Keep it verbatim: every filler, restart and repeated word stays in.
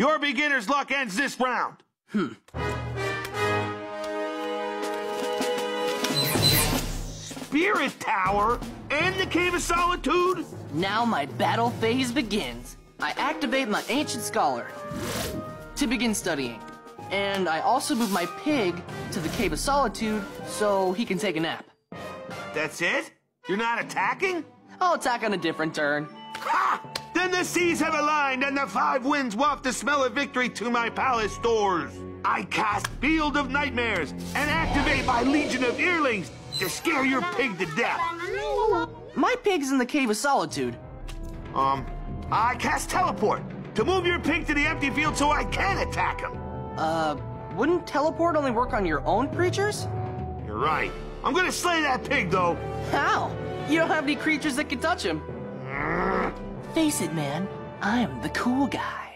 Your beginner's luck ends this round. Hmm. Spirit Tower and the Cave of Solitude? Now my battle phase begins. I activate my Ancient Scholar to begin studying. And I also move my pig to the Cave of Solitude so he can take a nap. That's it? You're not attacking? I'll attack on a different turn. Ha! Then the seas have aligned and the five winds waft the smell of victory to my palace doors. I cast Field of Nightmares and activate my Legion of Earlings to scare your pig to death. My pig's in the Cave of Solitude. Um, I cast Teleport to move your pig to the empty field so I can attack him. Uh, wouldn't teleport only work on your own creatures? You're right. I'm gonna slay that pig, though. How? You don't have any creatures that can touch him. Face it, man. I'm the cool guy.